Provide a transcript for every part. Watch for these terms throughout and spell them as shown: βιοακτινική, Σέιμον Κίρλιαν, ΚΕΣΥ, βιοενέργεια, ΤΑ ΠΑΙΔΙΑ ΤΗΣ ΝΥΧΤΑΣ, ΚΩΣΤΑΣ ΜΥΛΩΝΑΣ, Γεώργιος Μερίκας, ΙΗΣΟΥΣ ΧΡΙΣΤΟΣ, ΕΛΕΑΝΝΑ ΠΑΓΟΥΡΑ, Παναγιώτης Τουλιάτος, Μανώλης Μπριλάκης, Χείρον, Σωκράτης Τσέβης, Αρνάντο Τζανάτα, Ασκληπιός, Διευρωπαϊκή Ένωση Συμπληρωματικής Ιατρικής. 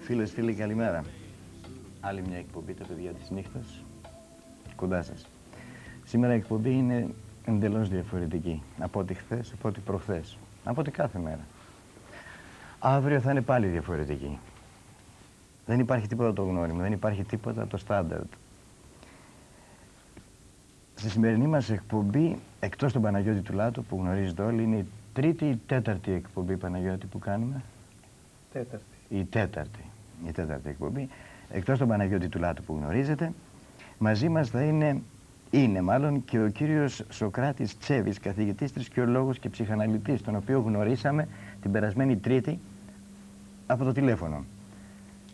Φίλες, φίλοι, καλημέρα. Άλλη μια εκπομπή, τα παιδιά της νύχτας, κοντά σας. Σήμερα η εκπομπή είναι εντελώς διαφορετική από ό,τι χθες, από ό,τι προχθές, από ό,τι κάθε μέρα. Αύριο θα είναι πάλι διαφορετική. Δεν υπάρχει τίποτα το γνώριμο, δεν υπάρχει τίποτα το στάνταρτ. Στη σημερινή μας εκπομπή, εκτός τον Παναγιώτη Τουλιάτο που γνωρίζετε όλοι, είναι η τρίτη ή τέταρτη εκπομπή, Παναγιώτη, που κάνουμε. Τέταρτη. Η τέταρτη εκπομπή. Εκτός τον Παναγιώτη Τουλιάτο που γνωρίζετε, μαζί μας θα είναι μάλλον και ο κύριος Σωκράτης Τσέβης, καθηγητής, θρησκεολόγος και ψυχαναλυτής, τον οποίο γνωρίσαμε την περασμένη Τρίτη από το τηλέφωνο.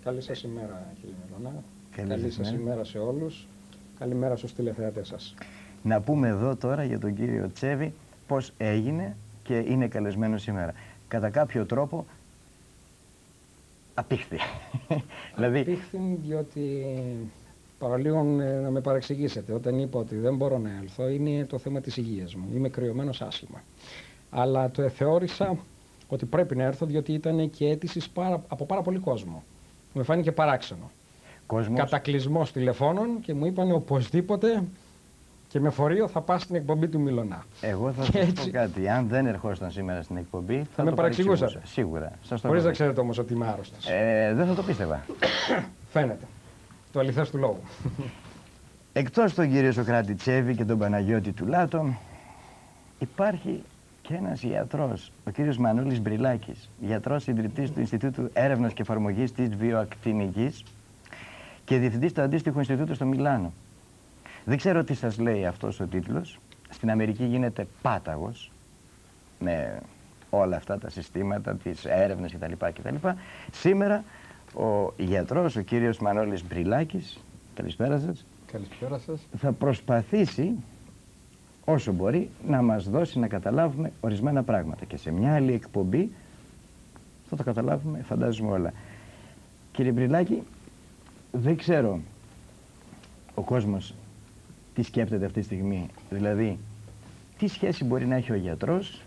Καλή σας ημέρα, κύριε Μελονά. Καλή σας ημέρα σε όλους. Καλημέρα στους τηλεθεατές σας. Να πούμε εδώ τώρα για τον κύριο Τσέβη πώς έγινε και είναι καλεσμένος σήμερα. Κατά κάποιο τρόπο απήχθη. Απήχθη διότι παραλίγο να με παρεξηγήσετε. Όταν είπα ότι δεν μπορώ να έλθω, είναι το θέμα της υγείας μου. Είμαι κρυωμένος άσχημα. Αλλά το θεώρησα ότι πρέπει να έρθω διότι ήταν και αίτηση από πάρα πολύ κόσμο. Με φάνηκε παράξενο. Κατακλυσμός τηλεφώνων και μου είπαν οπωσδήποτε και με φορείο θα πας στην εκπομπή του Μιλωνά. Εγώ θα σας πω κάτι. Αν δεν ερχόσταν σήμερα στην εκπομπή, θα με παρεξηγούσατε. Σίγουρα. Χωρίς να ξέρετε όμως ότι είμαι άρρωστος. Δεν θα το πίστευα. Φαίνεται. Το αληθές του λόγου. Εκτός τον κύριο Σωκράτη Τσέβη και τον Παναγιώτη Τουλιάτο, υπάρχει και ένας ιατρός, ο κύριος Μανώλης Μπριλάκης, ιατρός ιδρυτής του Ινστιτούτου Έρευνας και Εφαρμογής της Βιοακτινικής και διευθυντής του αντίστοιχου Ινστιτούτου στο Μιλάνο. Δεν ξέρω τι σας λέει αυτός ο τίτλος. Στην Αμερική γίνεται πάταγος με όλα αυτά τα συστήματα, τις έρευνες κτλ. Σήμερα ο γιατρός, ο κύριος Μανώλης Μπριλάκης, καλησπέρα σας. Καλησπέρα σας. Θα προσπαθήσει όσο μπορεί να μας δώσει να καταλάβουμε ορισμένα πράγματα. Και σε μια άλλη εκπομπή θα τα καταλάβουμε, φαντάζομαι, όλα. Κύριε Μπριλάκη, δεν ξέρω ο κόσμος τι σκέπτεται αυτή τη στιγμή. Δηλαδή, τι σχέση μπορεί να έχει ο γιατρός,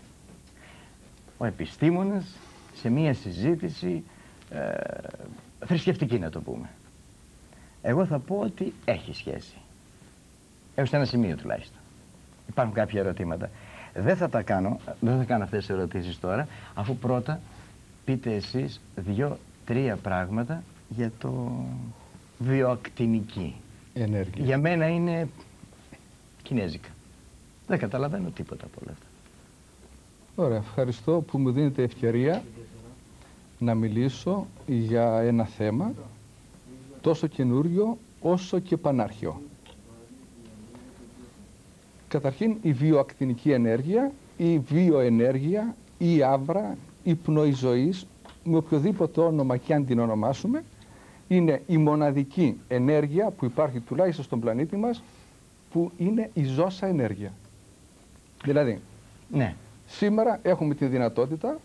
ο επιστήμονας, σε μια συζήτηση θρησκευτική, να το πούμε. Εγώ θα πω ότι έχει σχέση. Έως ένα σημείο τουλάχιστον. Υπάρχουν κάποια ερωτήματα. Δεν θα κάνω αυτές τις ερωτήσεις τώρα, αφού πρώτα πείτε εσείς δύο-τρία πράγματα για το βιοακτινική ενέργεια. Για μένα είναι κινέζικα. Δεν καταλαβαίνω τίποτα από όλα αυτά. Ωραία, ευχαριστώ που μου δίνετε ευκαιρία να μιλήσω για ένα θέμα τόσο καινούριο όσο και πανάρχαιο. Καταρχήν, η βιοακτινική ενέργεια, η βιοενέργεια, η άβρα, η πνοή ζωής, με οποιοδήποτε όνομα και αν την ονομάσουμε, είναι η μοναδική ενέργεια που υπάρχει τουλάχιστον στον πλανήτη μας, που είναι η ζώσα ενέργεια. Δηλαδή, ναι, σήμερα έχουμε τη δυνατότητα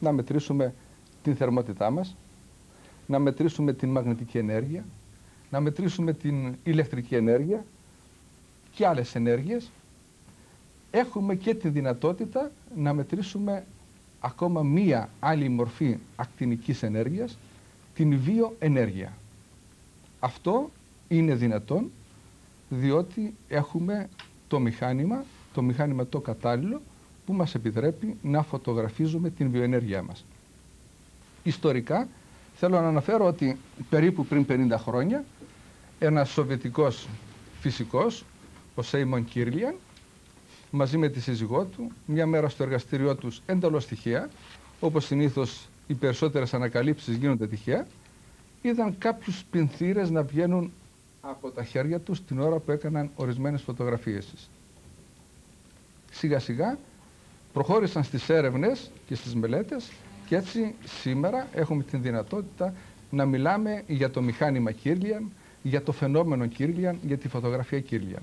να μετρήσουμε την θερμότητά μας, να μετρήσουμε την μαγνητική ενέργεια, να μετρήσουμε την ηλεκτρική ενέργεια και άλλες ενέργειες. Έχουμε και τη δυνατότητα να μετρήσουμε ακόμα μία άλλη μορφή ακτινικής ενέργειας, την βιοενέργεια. Αυτό είναι δυνατόν διότι έχουμε το μηχάνημα το κατάλληλο που μας επιτρέπει να φωτογραφίζουμε την βιοενέργειά μας. Ιστορικά θέλω να αναφέρω ότι περίπου πριν 50 χρόνια ένας σοβιετικός φυσικός, ο Σέιμον Κίρλιαν, μαζί με τη σύζυγό του, μια μέρα στο εργαστήριό τους εντελώς τυχαία, όπως συνήθως οι περισσότερες ανακαλύψεις γίνονται τυχαία, είδαν κάποιους πινθύρες να βγαίνουν από τα χέρια τους την ώρα που έκαναν ορισμένες φωτογραφίες. Σιγά σιγά προχώρησαν στις έρευνες και στις μελέτες και έτσι σήμερα έχουμε την δυνατότητα να μιλάμε για το μηχάνημα Κίρλιαν, για το φαινόμενο Κίρλιαν, για τη φωτογραφία Κίρλιαν.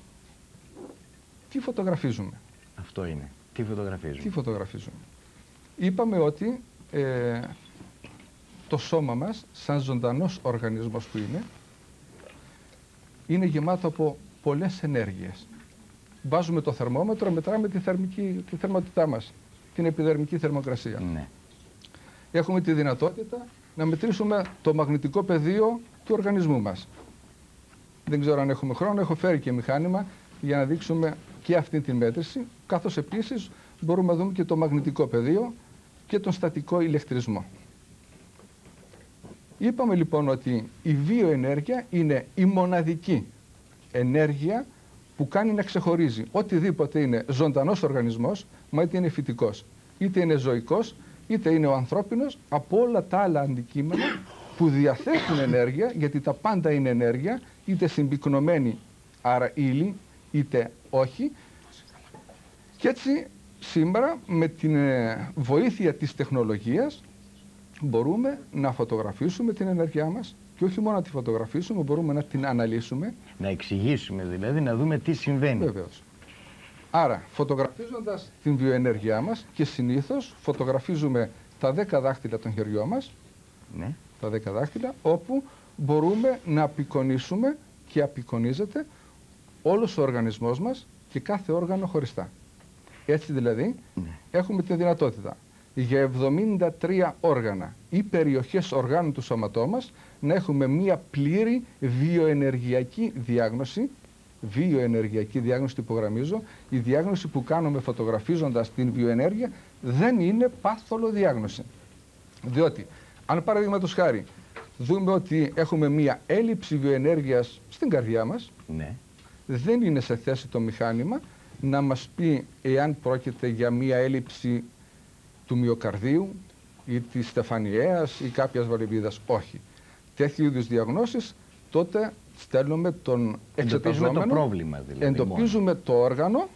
Τι φωτογραφίζουμε? Αυτό είναι. Τι φωτογραφίζουμε? Τι φωτογραφίζουμε? Είπαμε ότι το σώμα μας, σαν ζωντανός οργανισμός που είναι γεμάτο από πολλές ενέργειες. Βάζουμε το θερμόμετρο, μετράμε τη θερμότητά μας, την επιδερμική θερμοκρασία. Ναι. Έχουμε τη δυνατότητα να μετρήσουμε το μαγνητικό πεδίο του οργανισμού μας. Δεν ξέρω αν έχουμε χρόνο, έχω φέρει και μηχάνημα για να δείξουμε και αυτή τη μέτρηση, καθώς επίσης μπορούμε να δούμε και το μαγνητικό πεδίο και τον στατικό ηλεκτρισμό. Είπαμε λοιπόν ότι η βιοενέργεια είναι η μοναδική ενέργεια που κάνει να ξεχωρίζει οτιδήποτε είναι ζωντανός οργανισμός, μα είτε είναι φυτικός, είτε είναι ζωικός, είτε είναι ο ανθρώπινος, από όλα τα άλλα αντικείμενα που διαθέτουν ενέργεια, γιατί τα πάντα είναι ενέργεια, είτε συμπυκνωμένη, άρα ύλη, είτε όχι. Και έτσι σήμερα με την βοήθεια της τεχνολογίας μπορούμε να φωτογραφίσουμε την ενέργειά μας και όχι μόνο να τη φωτογραφίσουμε, μπορούμε να την αναλύσουμε. Να εξηγήσουμε δηλαδή, να δούμε τι συμβαίνει. Βεβαίως. Άρα φωτογραφίζοντας την βιοενέργειά μας και συνήθως φωτογραφίζουμε τα 10 δάχτυλα των χεριών μας, ναι. Τα 10 δάχτυλα, όπου μπορούμε να απεικονίσουμε και απεικονίζεται όλος ο οργανισμός μας και κάθε όργανο χωριστά. Έτσι δηλαδή, ναι. Έχουμε τη δυνατότητα για 73 όργανα ή περιοχές οργάνου του σώματός μας να έχουμε μία πλήρη βιοενεργειακή διάγνωση, που υπογραμμίζω, η διάγνωση που κάνουμε φωτογραφίζοντας την βιοενέργεια δεν είναι παθολοδιάγνωση. Διότι, αν παραδείγματος χάρη δούμε ότι έχουμε μία έλλειψη βιοενέργειας στην καρδιά μας, ναι. Δεν είναι σε θέση το μηχάνημα να μας πει εάν πρόκειται για μία έλλειψη του μυοκαρδίου ή της στεφανιαίας ή κάποιας βαλιβίδας. Όχι. Τέτοιου είδους διαγνώσεις τότε στέλνουμε τον εξεταζόμενο, το πρόβλημα, δηλαδή, εντοπίζουμε μόνο το όργανο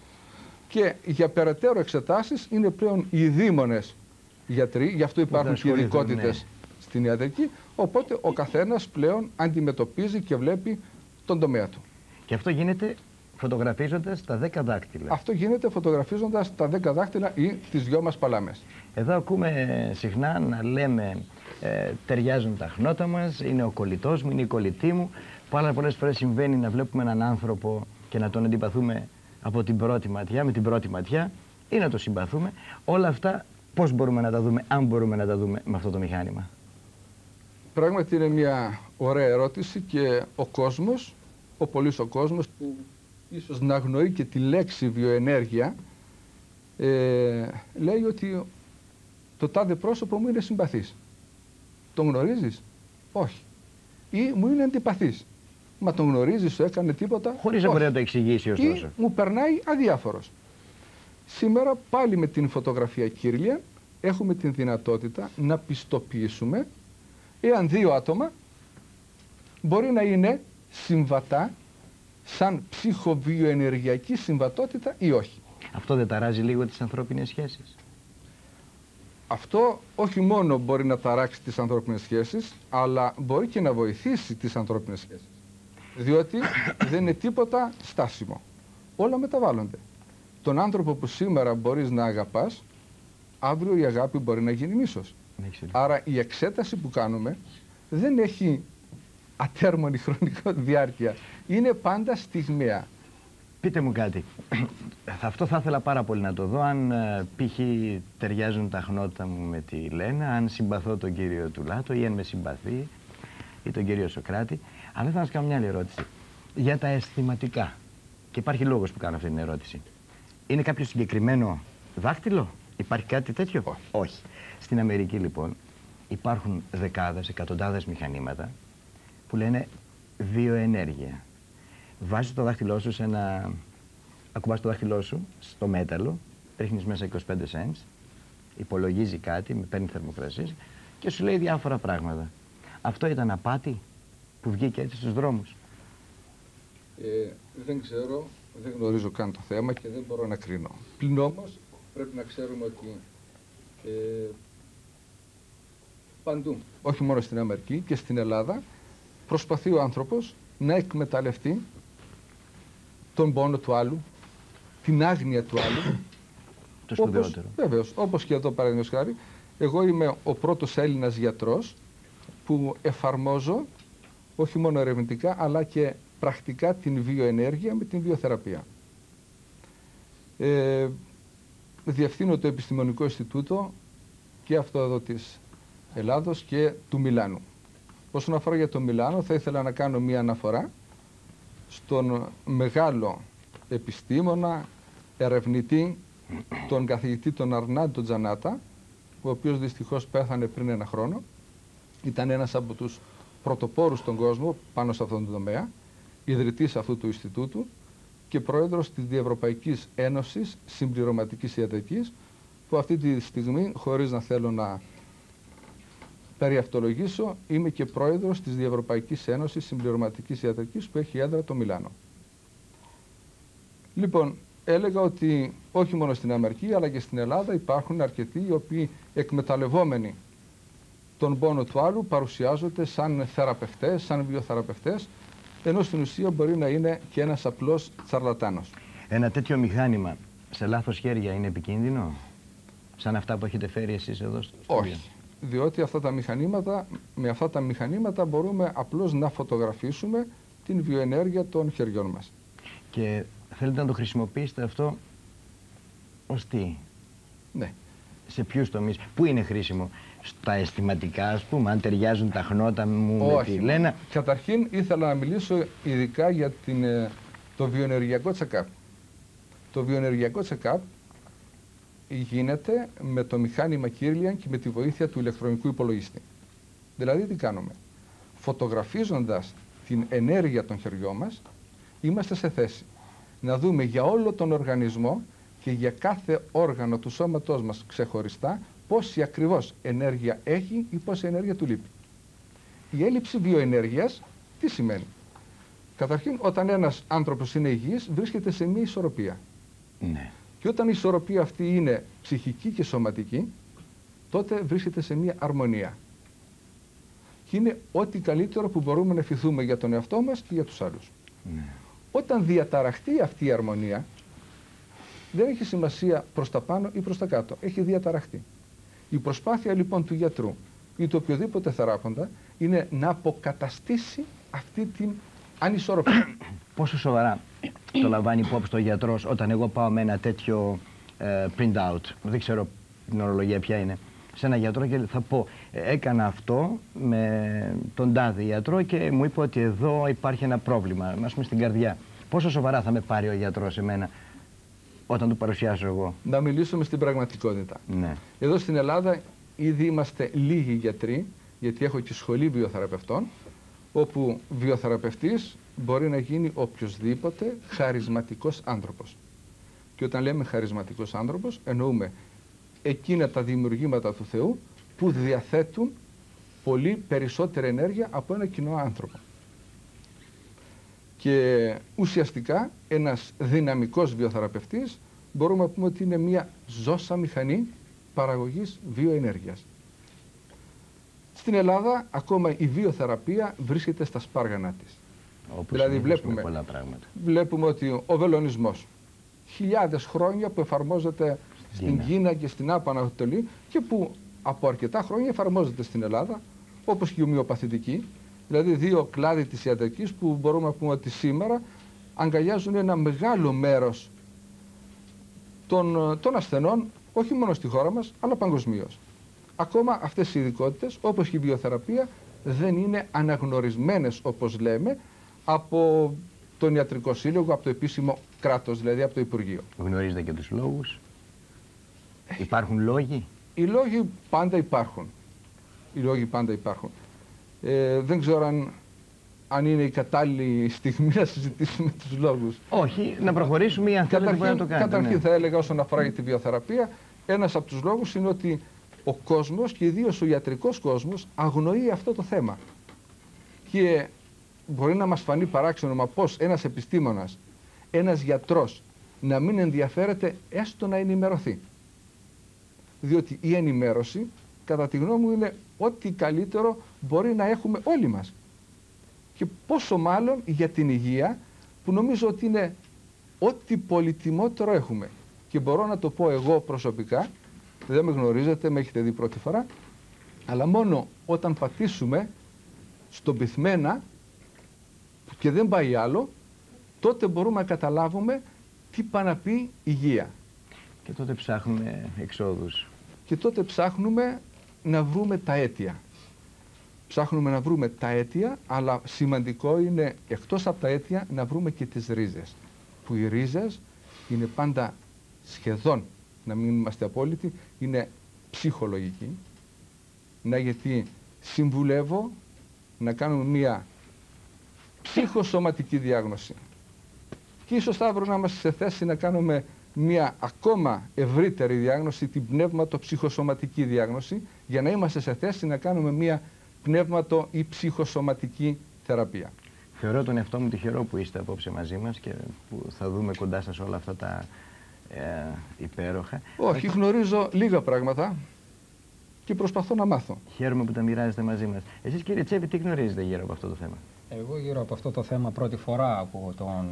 και για περαιτέρω εξετάσεις είναι πλέον οι δήμονες γιατροί, γι' αυτό υπάρχουν και ειδικότητες, ναι. Στην ιατρική, οπότε ο καθένας πλέον αντιμετωπίζει και βλέπει τον τομέα του. Και αυτό γίνεται φωτογραφίζοντας τα 10 δάκτυλα. Αυτό γίνεται φωτογραφίζοντας τα 10 δάκτυλα ή τις δυο μας παλάμες. Εδώ ακούμε συχνά να λέμε ταιριάζουν τα χνότα μας, είναι ο κολλητός μου, είναι η κολλητή μου. Πάρα πολλές φορές συμβαίνει να βλέπουμε έναν άνθρωπο και να τον αντιπαθούμε από την πρώτη ματιά, με την πρώτη ματιά, ή να τον συμπαθούμε. Όλα αυτά πώς μπορούμε να τα δούμε, αν μπορούμε να τα δούμε με αυτό το μηχάνημα. Πράγματι είναι μια ωραία ερώτηση και ο κόσμος, ο πολύς ο κόσμος, ίσως να αγνοεί και τη λέξη βιοενέργεια, λέει ότι το τάδε πρόσωπο μου είναι συμπαθής. Τον γνωρίζεις? Όχι. Ή μου είναι αντιπαθής. Μα τον γνωρίζεις, σου έκανε τίποτα? Χωρίς να μπορεί να το εξηγήσει ωστόσο. Ή μου περνάει αδιάφορος. Σήμερα πάλι με την φωτογραφία Κίρλιαν έχουμε την δυνατότητα να πιστοποιήσουμε εάν δύο άτομα μπορεί να είναι συμβατά σαν ψυχοβιοενεργειακή συμβατότητα ή όχι. Αυτό δεν ταράζει λίγο τις ανθρώπινες σχέσεις? Αυτό όχι μόνο μπορεί να ταράξει τις ανθρώπινες σχέσεις, αλλά μπορεί και να βοηθήσει τις ανθρώπινες σχέσεις. Διότι δεν είναι τίποτα στάσιμο. Όλα μεταβάλλονται. Τον άνθρωπο που σήμερα μπορείς να αγαπάς, αύριο η αγάπη μπορεί να γίνει μίσος. Άρα η εξέταση που κάνουμε δεν έχει ατέρμονη χρονική διάρκεια. Είναι πάντα στιγμιαία. Πείτε μου κάτι. Αυτό θα ήθελα πάρα πολύ να το δω. Αν π.χ. ταιριάζουν τα χνότα μου με τη Λένα, αν συμπαθώ τον κύριο Τουλιάτο ή αν με συμπαθεί ή τον κύριο Σωκράτη. Αλλά θα σας κάνω μια άλλη ερώτηση. Για τα αισθηματικά. Και υπάρχει λόγος που κάνω αυτή την ερώτηση. Είναι κάποιο συγκεκριμένο δάχτυλο? Υπάρχει κάτι τέτοιο? Όχι. Όχι. Στην Αμερική λοιπόν υπάρχουν δεκάδες, εκατοντάδες μηχανήματα που λένε βιοενέργεια. Βάζεις το δάχτυλό σου σε ένα... Ακουμπάς το δάχτυλό σου στο μέταλλο, ρίχνεις μέσα 25 cents, υπολογίζει κάτι, παίρνει θερμοκρασίες και σου λέει διάφορα πράγματα. Αυτό ήταν απάτη που βγήκε έτσι στους δρόμους? Δεν ξέρω, δεν γνωρίζω καν το θέμα και δεν μπορώ να κρίνω. Πλην όμως πρέπει να ξέρουμε ότι παντού, όχι μόνο στην Αμερική και στην Ελλάδα, προσπαθεί ο άνθρωπος να εκμεταλλευτεί τον πόνο του άλλου, την άγνοια του άλλου. Το σπουδαιότερο. Βεβαίως, όπως και εδώ παραδείγματος χάρη, εγώ είμαι ο πρώτος Έλληνας γιατρός που εφαρμόζω όχι μόνο ερευνητικά αλλά και πρακτικά την βιοενέργεια με την βιοθεραπεία. Διευθύνω το Επιστημονικό Ινστιτούτο και αυτό εδώ της Ελλάδος και του Μιλάνου. Όσον αφορά για το Μιλάνο, θα ήθελα να κάνω μία αναφορά στον μεγάλο επιστήμονα, ερευνητή, τον καθηγητή τον Αρνάντο Τζανάτα, ο οποίος δυστυχώς πέθανε πριν ένα χρόνο. Ήταν ένας από τους πρωτοπόρους στον κόσμο πάνω σε αυτόν τον τομέα, ιδρυτής αυτού του Ινστιτούτου και πρόεδρος της Διευρωπαϊκής Ένωσης Συμπληρωματικής Ιατρικής, που αυτή τη στιγμή, χωρίς να θέλω να περιαυτολογήσω, είμαι και πρόεδρος της Διευρωπαϊκής Ένωσης Συμπληρωματικής Ιατρικής που έχει έδρα το Μιλάνο. Λοιπόν, έλεγα ότι όχι μόνο στην Αμερική αλλά και στην Ελλάδα υπάρχουν αρκετοί οι οποίοι εκμεταλλευόμενοι τον πόνο του άλλου παρουσιάζονται σαν θεραπευτές, σαν βιοθεραπευτές, ενώ στην ουσία μπορεί να είναι και ένας απλός τσαρλατάνος. Ένα τέτοιο μηχάνημα σε λάθος χέρια είναι επικίνδυνο, σαν αυτά που έχετε φέρει εσείς εδώ στο στούντιο? Όχι, διότι με αυτά τα μηχανήματα μπορούμε απλώς να φωτογραφίσουμε την βιοενέργεια των χεριών μας. Και θέλετε να το χρησιμοποιήσετε αυτό ως τι? Ναι. Σε ποιους τομείς, πού είναι χρήσιμο? Στα αισθηματικά, ας πούμε, αν ταιριάζουν τα χνότα μου? Όχι, με τη Λένα. Καταρχήν ήθελα να μιλήσω ειδικά για το βιοενεργειακό check-up. Το βιοενεργειακό check-up γίνεται με το μηχάνημα Κίρλιαν και με τη βοήθεια του ηλεκτρονικού υπολογιστή. Δηλαδή τι κάνουμε? Φωτογραφίζοντας την ενέργεια των χεριών μας, είμαστε σε θέση να δούμε για όλο τον οργανισμό και για κάθε όργανο του σώματός μας ξεχωριστά πόση ακριβώς ενέργεια έχει ή πόση ενέργεια του λείπει. Η έλλειψη βιοενέργειας τι σημαίνει? Καταρχήν, όταν ένας άνθρωπος είναι υγιής, βρίσκεται σε μία ισορροπία. Ναι. Και όταν η ισορροπία αυτή είναι ψυχική και σωματική, τότε βρίσκεται σε μία αρμονία. Και είναι ό,τι καλύτερο που μπορούμε να ευχηθούμε για τον εαυτό μας και για τους άλλους. Ναι. Όταν διαταραχτεί αυτή η αρμονία, δεν έχει σημασία προς τα πάνω ή προς τα κάτω. Έχει διαταραχτεί. Η προσπάθεια λοιπόν του γιατρού ή του οποιοδήποτε θεράποντα είναι να αποκαταστήσει αυτή την ανισορροπία. Πόσο σοβαρά το λαμβάνει υπόψη το γιατρός όταν εγώ πάω με ένα τέτοιο print out, δεν ξέρω την ορολογία ποια είναι, σε ένα γιατρό και θα πω έκανα αυτό με τον τάδε γιατρό και μου είπε ότι εδώ υπάρχει ένα πρόβλημα, ας πούμε στην καρδιά. Πόσο σοβαρά θα με πάρει ο γιατρός εμένα όταν του παρουσιάσω εγώ? Να μιλήσουμε στην πραγματικότητα. Ναι. Εδώ στην Ελλάδα ήδη είμαστε λίγοι γιατροί, γιατί έχω και σχολή βιοθεραπευτών, όπου βιοθεραπευτής μπορεί να γίνει οποιοσδήποτε χαρισματικός άνθρωπος. Και όταν λέμε χαρισματικός άνθρωπος, εννοούμε εκείνα τα δημιουργήματα του Θεού που διαθέτουν πολύ περισσότερη ενέργεια από ένα κοινό άνθρωπο. Και ουσιαστικά ένας δυναμικός βιοθεραπευτής μπορούμε να πούμε ότι είναι μια ζώσα μηχανή παραγωγής βιοενέργειας. Στην Ελλάδα ακόμα η βιοθεραπεία βρίσκεται στα σπάργανά της. Όπως δηλαδή βλέπουμε ότι ο βελονισμός χιλιάδες χρόνια που εφαρμόζεται στην Κίνα και στην Άπα Ανατολή και που από αρκετά χρόνια εφαρμόζεται στην Ελλάδα, όπως και η ομοιοπαθητική. Δηλαδή δύο κλάδοι της ιατρικής που μπορούμε να πούμε ότι σήμερα αγκαλιάζουν ένα μεγάλο μέρος των ασθενών, όχι μόνο στη χώρα μας, αλλά παγκοσμίως. Ακόμα αυτές οι ειδικότητες, όπως και η βιοθεραπεία, δεν είναι αναγνωρισμένες, όπως λέμε, από τον Ιατρικό Σύλλογο, από το επίσημο κράτος, δηλαδή από το Υπουργείο. Γνωρίζετε και τους λόγους? Υπάρχουν λόγοι? Οι λόγοι πάντα υπάρχουν. Οι λόγοι πάντα υπάρχουν. Δεν ξέρω αν είναι η κατάλληλη στιγμή να συζητήσουμε τους λόγους. Όχι, να προχωρήσουμε ή αν θέλετε να το κάνετε. Καταρχήν θα έλεγα όσον αφορά για τη βιοθεραπεία, ένας από τους λόγους είναι ότι ο κόσμος και ιδίως ο ιατρικός κόσμος αγνοεί αυτό το θέμα. Και μπορεί να μας φανεί παράξενο, μα πώς ένας επιστήμονας, ένας γιατρός να μην ενδιαφέρεται έστω να ενημερωθεί. Διότι η ενημέρωση, κατά τη γνώμη μου, είναι ό,τι καλύτερο μπορεί να έχουμε όλοι μας. Και πόσο μάλλον για την υγεία, που νομίζω ότι είναι ό,τι πολυτιμότερο έχουμε. Και μπορώ να το πω εγώ προσωπικά, δεν με γνωρίζετε, με έχετε δει πρώτη φορά, αλλά μόνο όταν πατήσουμε στον πυθμένα και δεν πάει άλλο, τότε μπορούμε να καταλάβουμε τι πάει να πει υγεία. Και τότε ψάχνουμε εξόδους. Και τότε ψάχνουμε να βρούμε τα αίτια. Ψάχνουμε να βρούμε τα αίτια, αλλά σημαντικό είναι εκτός από τα αίτια να βρούμε και τις ρίζες. Που οι ρίζες είναι πάντα σχεδόν, να μην είμαστε απόλυτοι, είναι ψυχολογική. Να, γιατί συμβουλεύω να κάνουμε μία ψυχοσωματική διάγνωση. Και ίσως αύριο να είμαστε σε θέση να κάνουμε μία ακόμα ευρύτερη διάγνωση, την πνεύματο-ψυχοσωματική διάγνωση, για να είμαστε σε θέση να κάνουμε μία πνεύματο- ή ψυχοσωματική θεραπεία. Θεωρώ τον εαυτό μου τυχερό που είστε απόψε μαζί μας και που θα δούμε κοντά σας όλα αυτά τα υπέροχα. Όχι, γνωρίζω λίγα πράγματα και προσπαθώ να μάθω. Χαίρομαι που τα μοιράζετε μαζί μας. Εσείς, κύριε Τσέβη, τι γνωρίζετε γύρω από αυτό το θέμα? Εγώ γύρω από αυτό το θέμα πρώτη φορά από τον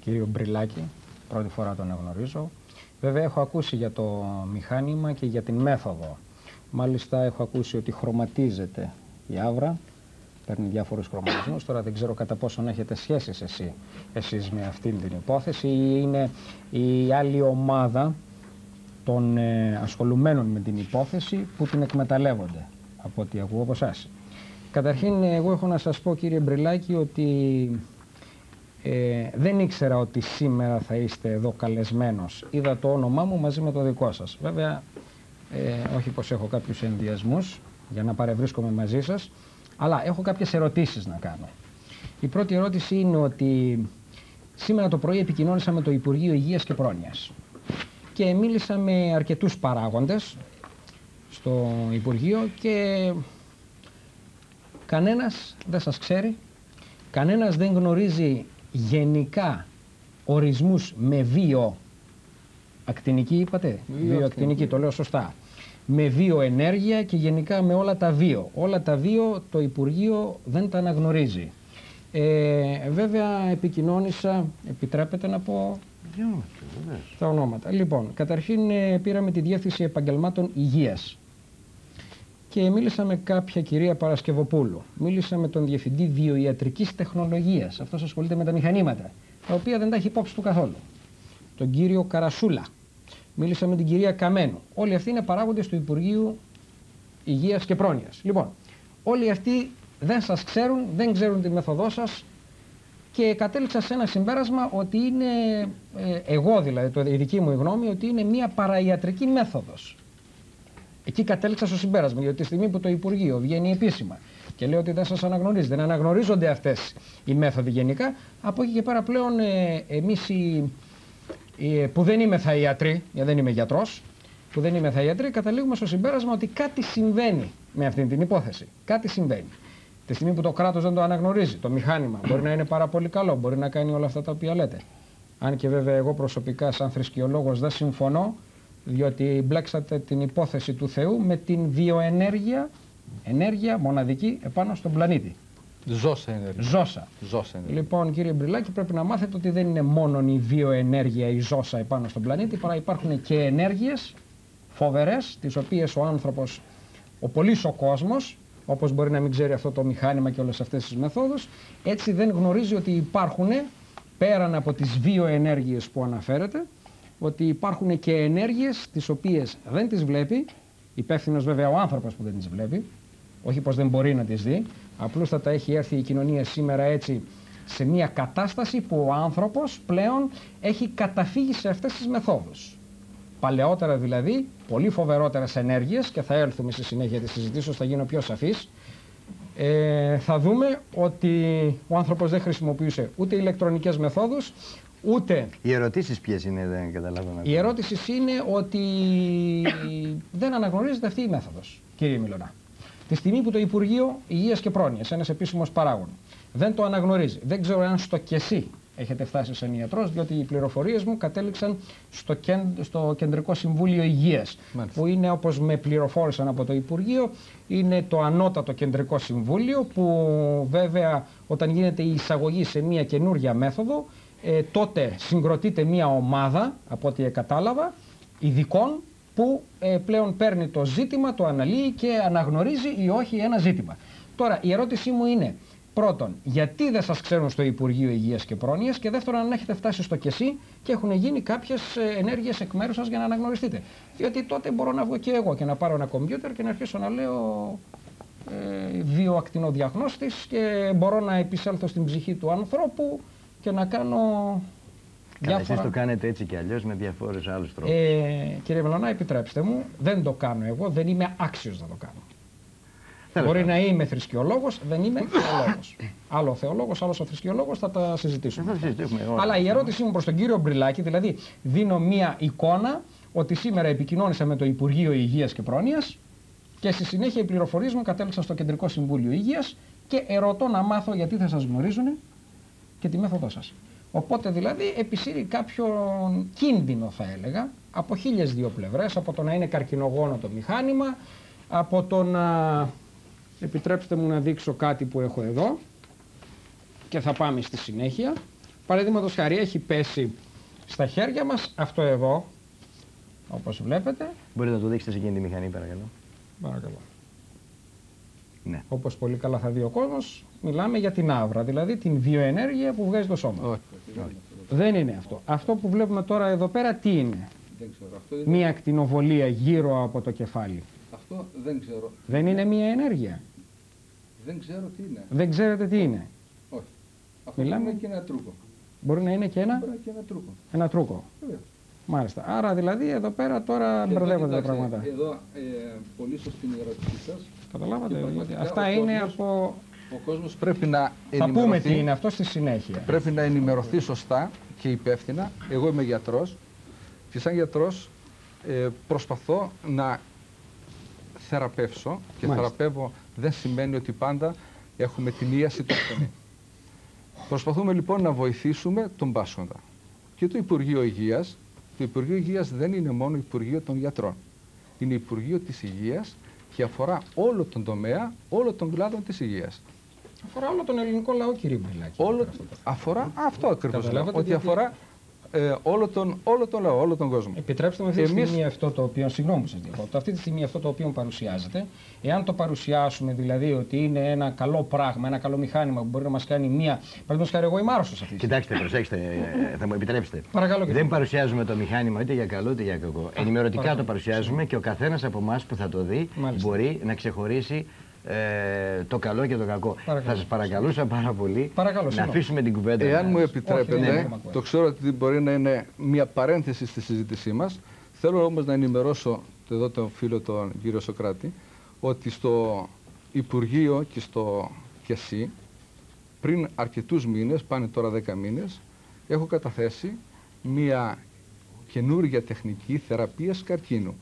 κύριο Μπριλάκη. Πρώτη φορά τον γνωρίζω. Βέβαια έχω ακούσει για το μηχάνημα και για την μέθοδο. Μάλιστα έχω ακούσει ότι χρωματίζεται η άβρα, παίρνει διάφορους χρωματισμούς. Τώρα δεν ξέρω κατά πόσον έχετε σχέσεις εσείς με αυτήν την υπόθεση ή είναι η άλλη ομάδα των ασχολουμένων με την υπόθεση που την εκμεταλλεύονται, από ό,τι ακούω από εσάς. Καταρχήν εγώ έχω να σας πω, κύριε Μπριλάκη, ότι δεν ήξερα ότι σήμερα θα είστε εδώ καλεσμένος. Είδα το όνομά μου μαζί με το δικό σας. Βέβαια, όχι πως έχω κάποιους ενδιασμούς για να παρευρίσκομαι μαζί σας, αλλά έχω κάποιες ερωτήσεις να κάνω. Η πρώτη ερώτηση είναι ότι σήμερα το πρωί επικοινώνησα με το Υπουργείο Υγείας και Πρόνοιας και μίλησα με αρκετούς παράγοντες στο Υπουργείο και κανένας δεν σας ξέρει, κανένας δεν γνωρίζει γενικά ορισμούς με βιο-ακτινική, είπατε, βιο-ακτινική, το λέω σωστά, με βιο-ενέργεια και γενικά με όλα τα βιο. Όλα τα βιο το Υπουργείο δεν τα αναγνωρίζει. Βέβαια επικοινώνησα, επιτρέπετε να πω τα ονόματα. Λοιπόν, καταρχήν πήραμε τη Διεύθυνση Επαγγελμάτων Υγείας και μίλησα με κάποια κυρία Παρασκευοπούλου. Μίλησα με τον Διευθυντή Βιοιατρικής Τεχνολογίας, αυτός ασχολείται με τα μηχανήματα, τα οποία δεν τα έχει υπόψη του καθόλου. Τον κύριο Καρασούλα. Μίλησα με την κυρία Καμένου. Όλοι αυτοί είναι παράγοντες του Υπουργείου Υγείας και Πρόνοιας. Λοιπόν, όλοι αυτοί δεν σας ξέρουν, δεν ξέρουν τη μεθοδό σας και κατέληξα σε ένα συμπέρασμα ότι είναι, εγώ δηλαδή, η δική μου γνώμη, ότι είναι μια παραϊατρική μέθοδος. Εκεί κατέληξα στο συμπέρασμα, γιατί τη στιγμή που το Υπουργείο βγαίνει επίσημα και λέει ότι δεν σας αναγνωρίζει, δεν αναγνωρίζονται αυτές οι μέθοδοι γενικά, από εκεί και πέρα πλέον εμείς που δεν είμαι θα ιατροί, γιατί δεν είμαι γιατρός, που δεν είμαι θα ιατροί, καταλήγουμε στο συμπέρασμα ότι κάτι συμβαίνει με αυτή την υπόθεση. Κάτι συμβαίνει. Τη στιγμή που το κράτος δεν το αναγνωρίζει, το μηχάνημα μπορεί να είναι πάρα πολύ καλό, μπορεί να κάνει όλα αυτά τα οποία λέτε. Αν και βέβαια εγώ προσωπικά σαν θρησκεολόγος δεν συμφωνώ, διότι μπλέξατε την υπόθεση του Θεού με την βιοενέργεια, ενέργεια μοναδική επάνω στον πλανήτη. Ζώσα ενέργεια. Ζώσα ενέργεια. Λοιπόν, κύριε Μπριλάκη, πρέπει να μάθετε ότι δεν είναι μόνο η βιοενέργεια, η ζώσα επάνω στον πλανήτη, παρά υπάρχουν και ενέργειες φοβερές, τις οποίες ο άνθρωπος, ο πολύς ο κόσμος, όπως μπορεί να μην ξέρει αυτό το μηχάνημα και όλες αυτές τις μεθόδους, έτσι δεν γνωρίζει ότι υπάρχουν, πέραν από τις βιοενέργειες που αναφέρεται, ότι υπάρχουν και ενέργειες τις οποίες δεν τις βλέπει, υπεύθυνος βέβαια ο άνθρωπος που δεν τις βλέπει, όχι πως δεν μπορεί να τις δει, απλούστατα έχει έρθει η κοινωνία σήμερα έτσι σε μια κατάσταση που ο άνθρωπος πλέον έχει καταφύγει σε αυτές τις μεθόδους. Παλαιότερα δηλαδή, πολύ φοβερότερες ενέργειες, και θα έλθουμε στη συνέχεια της συζητήσεως, θα γίνω πιο σαφής, θα δούμε ότι ο άνθρωπος δεν χρησιμοποιούσε ούτε ηλεκτρονικές μεθόδους, ούτε... Οι ερωτήσεις ποιες είναι, δεν καταλάβαμε. Η ερώτηση είναι ότι δεν αναγνωρίζεται αυτή η μέθοδος, κύριε Μιλωνά. Τη στιγμή που το Υπουργείο Υγείας και Πρόνοιας, ένας επίσημος παράγων, δεν το αναγνωρίζει. Δεν ξέρω αν στο και εσύ έχετε φτάσει σαν ιατρός, διότι οι πληροφορίες μου κατέληξαν στο Κεντρικό Συμβούλιο Υγείας, που είναι, όπως με πληροφόρησαν από το Υπουργείο, είναι το ανώτατο Κεντρικό Συμβούλιο, που βέβαια όταν γίνεται η εισαγωγή σε μια καινούρια μέθοδο, τότε συγκροτείται μια ομάδα, από ό,τι κατάλαβα, ειδικών, που πλέον παίρνει το ζήτημα, το αναλύει και αναγνωρίζει ή όχι ένα ζήτημα. Τώρα, η ερώτησή μου είναι, Πρώτον, γιατί δεν σας ξέρουν στο Υπουργείο Υγείας και Πρόνοιας, και δεύτερον, αν έχετε φτάσει στο ΚΕΣΥ και έχουν γίνει κάποιες ενέργειες εκ μέρους σας για να αναγνωριστείτε. Διότι τότε μπορώ να βγω και εγώ και να πάρω ένα κομπιούτερ και να αρχίσω να λέω βιοακτινοδιαγνώστης και μπορώ να επισέλθω στην ψυχή του ανθρώπου και να κάνω... Καλά, εσείς το κάνετε έτσι και αλλιώς με διαφόρους άλλους τρόπους. Κύριε Μελωνά, επιτρέψτε μου, δεν το κάνω εγώ, δεν είμαι άξιος να το κάνω. Μπορεί να είμαι θρησκεολόγος, δεν είμαι θεολόγος. Άλλο θεολόγος, άλλος ο θρησκεολόγος, θα τα συζητήσουμε. Αλλά η ερώτησή μου προς τον κύριο Μπριλάκη, δηλαδή δίνω μία εικόνα ότι σήμερα επικοινώνησα με το Υπουργείο Υγείας και Πρόνοιας και στη συνέχεια οι πληροφορίες μου κατέληξαν στο Κεντρικό Συμβούλιο Υγείας και ερωτώ να μάθω γιατί θα σας γνωρίζουν και τη μέθοδό σας. Οπότε δηλαδή επισύρει κάποιον κίνδυνο, θα έλεγα, από χίλιες δύο πλευρές, από το να είναι καρκινογόνο το μηχάνημα, από το να... Επιτρέψτε μου να δείξω κάτι που έχω εδώ και θα πάμε στη συνέχεια. Παραδείγματος χάρη, έχει πέσει στα χέρια μας αυτό εδώ, όπως βλέπετε. Μπορείτε να το δείξετε σε εκείνη τη μηχανή, παρακαλώ. Παρακαλώ. Ναι. Όπως πολύ καλά θα δει ο κόσμος, μιλάμε για την άβρα, δηλαδή την βιοενέργεια που βγάζει το σώμα. Όχι. Όχι. Δεν είναι αυτό. Αυτό που βλέπουμε τώρα εδώ πέρα, τι είναι? Δεν ξέρω. Αυτό είναι... Μία ακτινοβολία γύρω από το κεφάλι. Αυτό δεν ξέρω. Δεν είναι μία ενέργεια. Δεν ξέρω τι είναι. Δεν ξέρετε τι είναι. Όχι. Αυτό μιλάμε... είναι και ένα τρούκο. Μπορεί να είναι και ένα, τρούκο. Ένα τρούκο. Μάλιστα. Άρα δηλαδή εδώ πέρα τώρα μπερδεύονται τα πράγματα. Εδώ πολύ σωστή είναι η ερώτησή σας. Καταλάβατε. Δηλαδή, αυτά ο είναι κόσμος, από... Ο κόσμος πρέπει να ενημερωθεί. Θα πούμε τι είναι αυτό στη συνέχεια. Πρέπει να ενημερωθεί σωστά και υπεύθυνα. Εγώ είμαι γιατρός και σαν γιατρός προσπαθώ να... θεραπεύσω και θεραπεύω δεν σημαίνει ότι πάντα έχουμε την ίαση του ασθενή. Προσπαθούμε λοιπόν να βοηθήσουμε τον πάσχοντα. Και το Υπουργείο Υγείας, το Υπουργείο Υγείας δεν είναι μόνο Υπουργείο των Γιατρών. Είναι Υπουργείο της Υγείας και αφορά όλο τον τομέα, όλο τον κλάδο της υγείας. Αφορά όλο τον ελληνικό λαό, κύριε Μπριλάκη. Όλο... Αφορά αυτό ακριβώς. Ότι γιατί... αφορά... όλο τον λαό, όλο τον κόσμο. Επιτρέψτε μου αυτή τη στιγμή αυτό το οποίο, συγγνώμη σας διακόπτω, αυτή τη στιγμή αυτό το οποίο παρουσιάζεται, εάν το παρουσιάσουμε δηλαδή ότι είναι ένα καλό πράγμα, ένα καλό μηχάνημα που μπορεί να μας κάνει μία. Παραδείγματος χάρη, εγώ είμαι άρρωστος αυτή. Κοιτάξτε, προσέξτε, θα μου επιτρέψετε. Παρακαλώ, δεν παρουσιάζουμε το μηχάνημα ούτε για καλό ούτε για κακό. Ενημερωτικά το παρουσιάζουμε και ο καθένας από εμάς που θα το δει μπορεί να ξεχωρίσει. Το καλό και το κακό. Παρακαλώ. Θα σας παρακαλούσα πάρα πολύ να αφήσουμε την κουβέντα. Εάν μου επιτρέπετε, το ξέρω ότι μπορεί να είναι μια παρένθεση στη συζήτησή μας. Θέλω όμως να ενημερώσω εδώ τον φίλο τον κύριο Σωκράτη ότι στο Υπουργείο και στο ΚΕΣΥ πριν αρκετούς μήνες, πάνε τώρα 10 μήνες, έχω καταθέσει μια καινούργια τεχνική θεραπείας καρκίνου.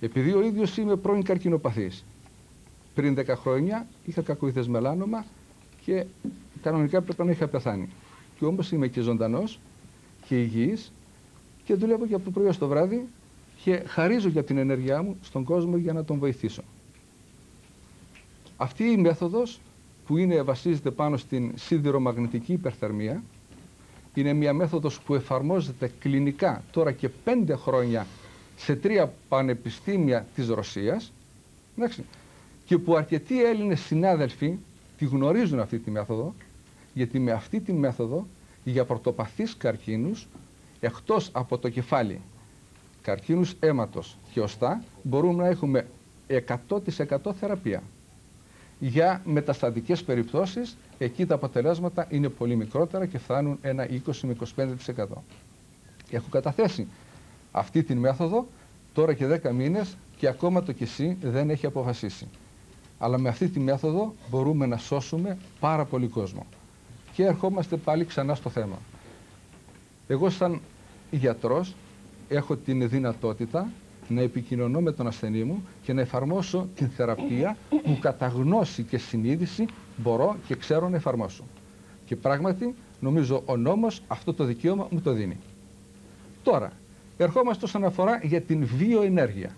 Επειδή ο ίδιος είμαι πρώην καρκινοπαθής. Πριν 10 χρόνια είχα κακοήθες μελάνομα και κανονικά πρέπει να είχα πεθάνει. Και όμως είμαι και ζωντανός και υγιής και δουλεύω και από το πρωί ως το βράδυ και χαρίζω για την ενέργειά μου στον κόσμο για να τον βοηθήσω. Αυτή η μέθοδος που είναι, βασίζεται πάνω στην σιδηρομαγνητική υπερθερμία είναι μια μέθοδος που εφαρμόζεται κλινικά τώρα και 5 χρόνια σε 3 πανεπιστήμια της Ρωσίας. Εντάξει. Και που αρκετοί Έλληνες συνάδελφοι τη γνωρίζουν αυτή τη μέθοδο, γιατί με αυτή τη μέθοδο για πρωτοπαθείς καρκίνους, εκτός από το κεφάλι, καρκίνους αίματος και οστά, μπορούμε να έχουμε 100% θεραπεία. Για μεταστατικές περιπτώσεις, εκεί τα αποτελέσματα είναι πολύ μικρότερα και φτάνουν ένα 20-25%. Έχω καταθέσει αυτή τη μέθοδο τώρα και 10 μήνες και ακόμα το ΚΕΣΥ δεν έχει αποφασίσει. Αλλά με αυτή τη μέθοδο μπορούμε να σώσουμε πάρα πολύ κόσμο. Και ερχόμαστε πάλι ξανά στο θέμα. Εγώ σαν γιατρός έχω την δυνατότητα να επικοινωνώ με τον ασθενή μου και να εφαρμόσω την θεραπεία που κατά γνώση και συνείδηση μπορώ και ξέρω να εφαρμόσω. Και πράγματι νομίζω ο νόμος αυτό το δικαίωμα μου το δίνει. Τώρα, ερχόμαστε όσον αφορά για την βιοενέργεια.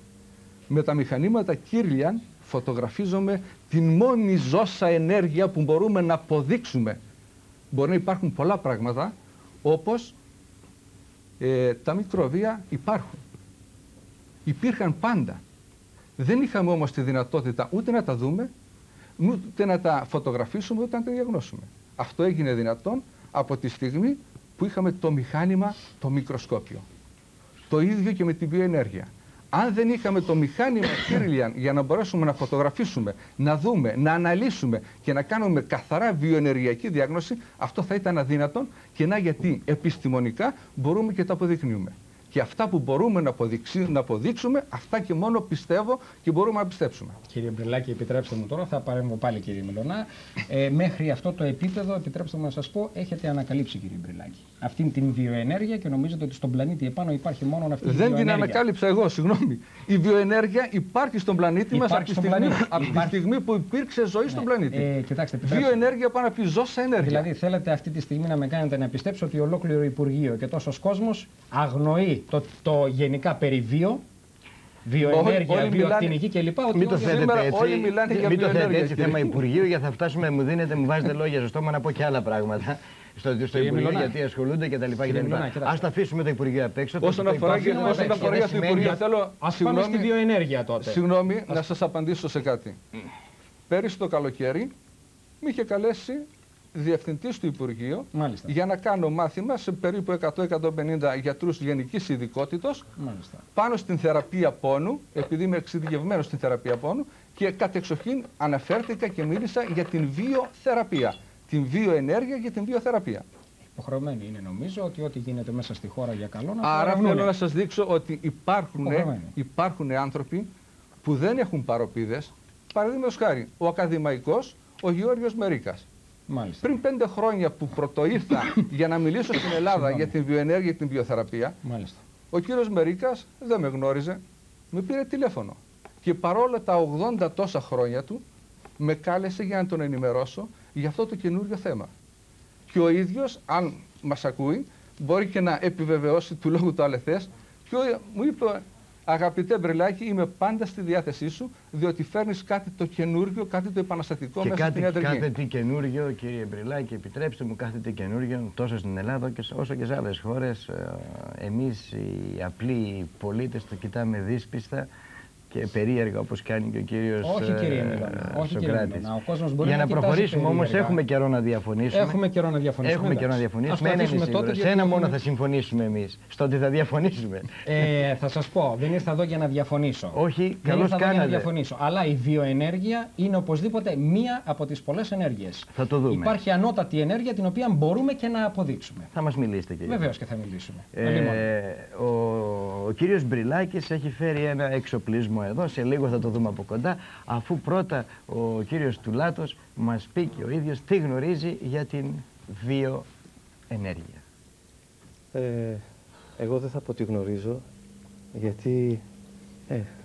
Με τα μηχανήματα Κίρλιαν φωτογραφίζουμε την μόνη ζώσα ενέργεια που μπορούμε να αποδείξουμε. Μπορεί να υπάρχουν πολλά πράγματα, όπως τα μικροβία υπάρχουν. Υπήρχαν πάντα. Δεν είχαμε όμως τη δυνατότητα ούτε να τα δούμε, ούτε να τα φωτογραφίσουμε, ούτε να τα διαγνώσουμε. Αυτό έγινε δυνατόν από τη στιγμή που είχαμε το μηχάνημα, το μικροσκόπιο. Το ίδιο και με τη βιοενέργεια. Αν δεν είχαμε το μηχάνημα Κίρλιαν για να μπορέσουμε να φωτογραφίσουμε, να δούμε, να αναλύσουμε και να κάνουμε καθαρά βιοενεργειακή διάγνωση, αυτό θα ήταν αδύνατον και να γιατί επιστημονικά μπορούμε και τα αποδεικνύουμε. Και αυτά που μπορούμε να αποδείξουμε, αυτά και μόνο πιστεύω και μπορούμε να πιστέψουμε. Κύριε Μπριλάκη, επιτρέψτε μου τώρα, θα παρέμβω πάλι κύριε Μιλωνά. Μέχρι αυτό το επίπεδο, επιτρέψτε μου να σας πω, έχετε ανακαλύψει κύριε Μπριλάκη. Αυτήν την βιοενέργεια και νομίζετε ότι στον πλανήτη επάνω υπάρχει μόνο αυτή η βιοενέργεια. Δεν την ανακάλυψα εγώ, συγγνώμη. Η βιοενέργεια υπάρχει στον πλανήτη μας από τη στιγμή που υπήρξε ζωή στον πλανήτη. Κοιτάξτε, βιοενέργεια πάνω από τη ζώσα ενέργεια. Δηλαδή θέλετε αυτή τη στιγμή να με κάνετε να πιστέψω ότι ολόκληρο Υπουργείο και τόσος κόσμος αγνοεί το γενικά περιβίο, βιοενέργεια, βιοακτινική κλπ. Μην το θέτετε έτσι, μην το θέτετε έτσι θέμα Υπουργείου, γιατί θα φτάσουμε, μου δίνετε, μου βάζετε λόγια στο στόμα να πω και άλλα πράγματα στο Υπουργείο, γιατί ασχολούνται κτλ. Ας τα αφήσουμε το Υπουργείο απ' έξω. Όσον αφορά και τα πορεία του Υπουργείου, θέλω στη βιοενέργεια τότε. Συγγνώμη, να σας απαντήσω σε κάτι. Πέρυσι το καλοκαίρι με είχε καλέσει διευθυντής του Υπουργείου, μάλιστα, για να κάνω μάθημα σε περίπου 100-150 γιατρούς γενικής ειδικότητος πάνω στην θεραπεία πόνου, επειδή είμαι εξειδικευμένος στην θεραπεία πόνου, και κατεξοχήν αναφέρθηκα και μίλησα για την βιοθεραπεία, την βιοενέργεια και την βιοθεραπεία. Υποχρεωμένοι είναι νομίζω ότι ό,τι γίνεται μέσα στη χώρα για καλό να το Άρα θέλω να σας δείξω ότι υπάρχουν άνθρωποι που δεν έχουν παροπίδες. Παραδείγματος χάρη, ο ακαδημαϊκός, ο Γεώργιος Μερίκας. Μάλιστα. Πριν 5 χρόνια που πρωτοήρθα για να μιλήσω στην Ελλάδα για την βιοενέργεια και την βιοθεραπεία, μάλιστα, ο κύριος Μερίκας δεν με γνώριζε, με πήρε τηλέφωνο και παρόλα τα 80 τόσα χρόνια του με κάλεσε για να τον ενημερώσω για αυτό το καινούριο θέμα. Και ο ίδιος, αν μας ακούει, μπορεί και να επιβεβαιώσει του λόγου το αλεθές, και μου είπε: αγαπητέ Μπριλάκη, είμαι πάντα στη διάθεσή σου, διότι φέρνεις κάτι το καινούργιο, κάτι το επαναστατικό και μέσα στην ιατρική. Κάθε τι καινούργιο, κύριε Μπριλάκη, επιτρέψτε μου, κάθε τι καινούργιο, τόσο στην Ελλάδα όσο και σε άλλες χώρες, εμείς οι απλοί πολίτες το κοιτάμε δύσπιστα και περίεργα, όπως κάνει και ο κύριος Σωκράτης. Για να προχωρήσουμε όμως, έχουμε καιρό να διαφωνήσουμε. Σε ένα μόνο θα συμφωνήσουμε εμείς, στο ότι θα διαφωνήσουμε. Θα σας πω, δεν ήρθα εδώ για να διαφωνήσω. Όχι, καλώς κάνατε. Αλλά η βιοενέργεια είναι οπωσδήποτε μία από τις πολλές ενέργειες. Θα το δούμε. Υπάρχει ανώτατη ενέργεια την οποία μπορούμε και να αποδείξουμε. Θα μας μιλήσετε κύριε. Βεβαίως και θα μιλήσουμε. Ο κύριος Μπριλάκης έχει φέρει ένα εξοπλισμό εδώ, σε λίγο θα το δούμε από κοντά, αφού πρώτα ο κύριος Τουλιάτος μας πει και ο ίδιος τι γνωρίζει για την βιοενέργεια. Εγώ δεν θα πω τι γνωρίζω, γιατί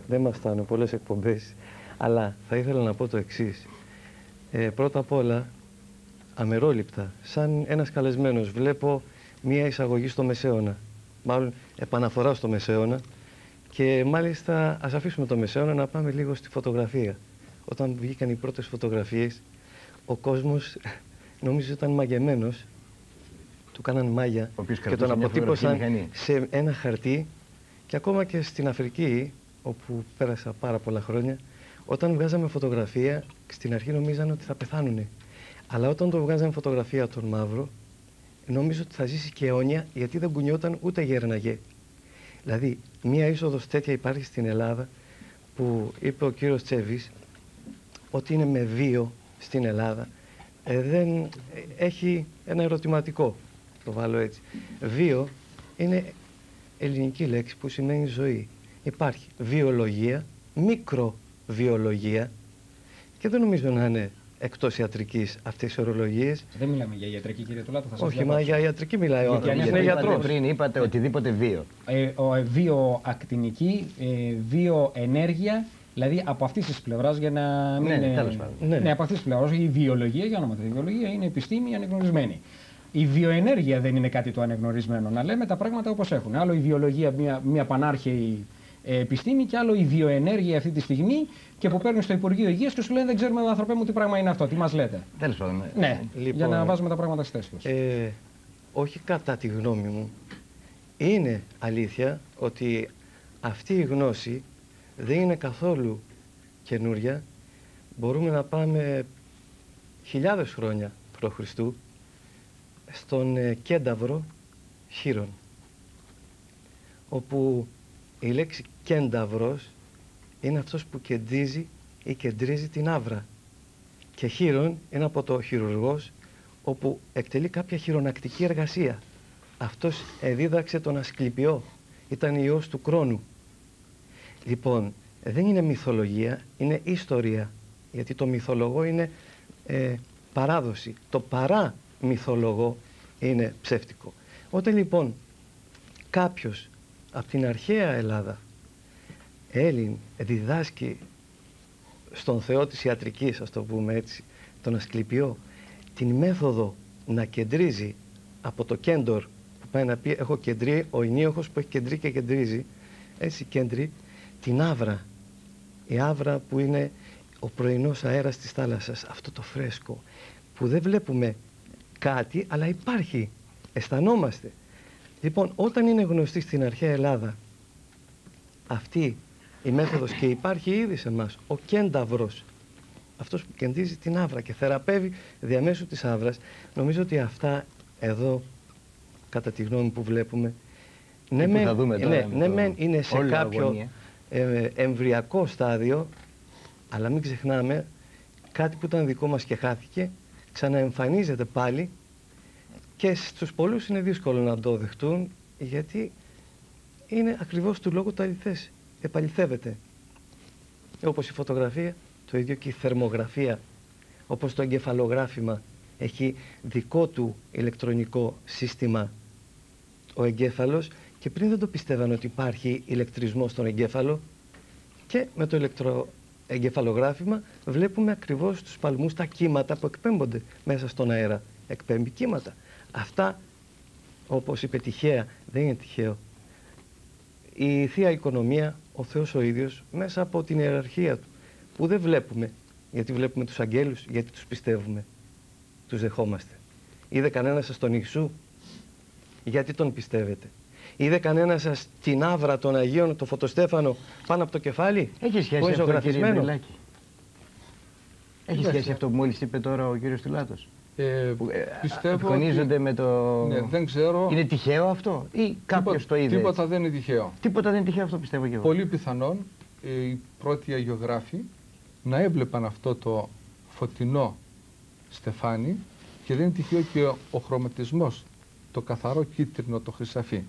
δεν μας φτάνουν πολλές εκπομπές, αλλά θα ήθελα να πω το εξής. Πρώτα απ' όλα, αμερόληπτα, σαν ένας καλεσμένος, βλέπω μία εισαγωγή στο Μεσαίωνα, μάλλον επαναφορά στο Μεσαίωνα, και μάλιστα ας αφήσουμε το Μεσαίωνα να πάμε λίγο στη φωτογραφία. Όταν βγήκαν οι πρώτες φωτογραφίες, ο κόσμος νομίζω ήταν μαγεμένος, του κάναν μάγια και τον αποτύπωσαν σε ένα χαρτί, και ακόμα και στην Αφρική, όπου πέρασα πάρα πολλά χρόνια, όταν βγάζαμε φωτογραφία, στην αρχή νομίζανε ότι θα πεθάνουνε. Αλλά όταν το βγάζαμε φωτογραφία τον μαύρο, νομίζω ότι θα ζήσει και αιώνια, γιατί δεν κουνιόταν ούτε γέρναγε. Δηλαδή, μία είσοδος τέτοια υπάρχει στην Ελλάδα, που είπε ο κύριος Τσέβης ότι είναι με βίο στην Ελλάδα. Δεν έχει ένα ερωτηματικό, το βάλω έτσι. Βίο είναι ελληνική λέξη που σημαίνει ζωή. Υπάρχει βιολογία, μικροβιολογία, και δεν νομίζω να είναι εκτός ιατρικής αυτές οι ορολογίες. Δεν μιλάμε για ιατρική, κύριε Τουλιάτο, θα σας όχι, διαβάσω. Μα για ιατρική μιλάει ο άνθρωπος. Είναι γιατρός. Πριν είπατε οτιδήποτε βίο. Βιοακτινική, βιοενέργεια, δηλαδή από αυτής της πλευράς, για να μην από αυτής της πλευράς, η βιολογία, για όνομα, η βιολογία είναι επιστήμη ανεγνωρισμένη. Η βιοενέργεια δεν είναι κάτι το ανεγνωρισμένο. Να λέμε τα πράγματα όπως έχουν. Άλλο η βιολογία, μια πανάρχαιη επιστήμη, και άλλο η βιοενέργεια αυτή τη στιγμή, και που παίρνουν στο Υπουργείο Υγείας και σου λένε: δεν ξέρουμε, ανθρωπέ μου, τι πράγμα είναι αυτό, τι μας λέτε. Τέλος πάντων. Ναι, λοιπόν, για να βάζουμε τα πράγματα στη θέση τους. Όχι κατά τη γνώμη μου. Είναι αλήθεια ότι αυτή η γνώση δεν είναι καθόλου καινούρια. μπορούμε να πάμε χιλιάδες χρόνια π.Χ. στον κένταυρο Χείρον, όπου η λέξη κένταυρος είναι αυτός που κεντρίζει ή κεντρίζει την άβρα, και χείρον είναι από το χειρουργός, όπου εκτελεί κάποια χειρονακτική εργασία. Αυτός εδίδαξε τον Ασκληπιό, ήταν ιός του Κρόνου. Λοιπόν, δεν είναι μυθολογία, είναι ιστορία, γιατί το μυθολογό είναι παράδοση. Το παραμυθολογό είναι ψεύτικο. Όταν λοιπόν κάποιος από την αρχαία Ελλάδα, Έλλην, διδάσκει στον Θεό της ιατρικής, ας το πούμε έτσι, τον Ασκληπιό, την μέθοδο να κεντρίζει από το κέντορ, που πάει να πει έχω κεντρεί, ο ενίοχος που έχει κεντρεί και κεντρίζει, έτσι κέντρει την άβρα, η άβρα που είναι ο πρωινός αέρας της θάλασσας, αυτό το φρέσκο, που δεν βλέπουμε κάτι, αλλά υπάρχει, αισθανόμαστε. Λοιπόν, όταν είναι γνωστή στην αρχαία Ελλάδα αυτή η μέθοδος και υπάρχει ήδη σε εμάς, ο κένταυρος, αυτός που κεντρίζει την άβρα και θεραπεύει διαμέσου της άβρας, νομίζω ότι αυτά εδώ, κατά τη γνώμη που βλέπουμε, ναι μεν είναι σε κάποιο εμβριακό στάδιο, αλλά μην ξεχνάμε, κάτι που ήταν δικό μας και χάθηκε, ξαναεμφανίζεται πάλι, και στους πολλούς είναι δύσκολο να το δεχτούν, γιατί είναι ακριβώς του λόγου το αληθές. Επαληθεύεται. Όπως η φωτογραφία, το ίδιο και η θερμογραφία, όπως το εγκεφαλογράφημα, έχει δικό του ηλεκτρονικό σύστημα ο εγκέφαλος, και πριν δεν το πιστεύαν ότι υπάρχει ηλεκτρισμός στον εγκέφαλο, και με το εγκεφαλογράφημα βλέπουμε ακριβώς τους παλμούς, τα κύματα που εκπέμπονται μέσα στον αέρα. Εκπέμπει κύματα. Αυτά, όπως είπε τυχαία, δεν είναι τυχαίο. Η Θεία Οικονομία, ο Θεός ο ίδιος, μέσα από την ιεραρχία του, που δεν βλέπουμε, γιατί βλέπουμε τους αγγέλους, γιατί τους πιστεύουμε, τους δεχόμαστε. Είδε κανένα σας τον Ιησού, γιατί τον πιστεύετε. Είδε κανένα σας την άβρα των Αγίων, το Φωτοστέφανο, πάνω από το κεφάλι. Έχει σχέση αυτό, κύριε Μπριλάκη? Έχει σχέση αυτό που μόλις είπε τώρα ο κύριος Τουλιάτος? Πιστεύω ότι... με το... ναι, δεν ξέρω. Είναι τυχαίο αυτό ή κάποιος το είδε? Τίποτα δεν είναι τυχαίο. Τίποτα δεν είναι τυχαίο, αυτό πιστεύω και εγώ. Πολύ πιθανόν οι πρώτοι αγιογράφοι να έβλεπαν αυτό το φωτεινό στεφάνι, και δεν είναι τυχαίο και ο χρωματισμός, το καθαρό κίτρινο, το χρυσαφί.